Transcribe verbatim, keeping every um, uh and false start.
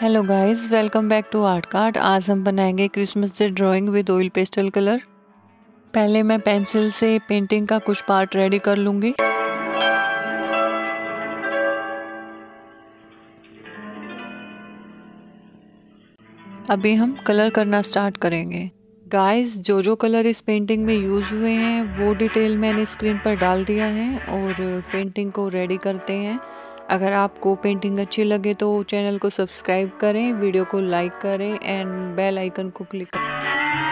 Hello guys, welcome back to art cart. आज हम बनाएंगे Christmas day drawing with oil pastel colour. पहले मैं पेंसिल से पेंटिंग का कुछ पार्ट रेडी कर लूँगी। अभी हम कलर करना स्टार्ट करेंगे। गाइस, जो जो कलर इस पेंटिंग में यूज़ हुए हैं वो डिटेल मैंने स्क्रीन पर डाल दिया है और पेंटिंग को रेडी करते हैं। अगर आपको पेंटिंग अच्छी लगे तो चैनल को सब्सक्राइब करें, वीडियो को लाइक करें एंड बेल आइकन को क्लिक करें।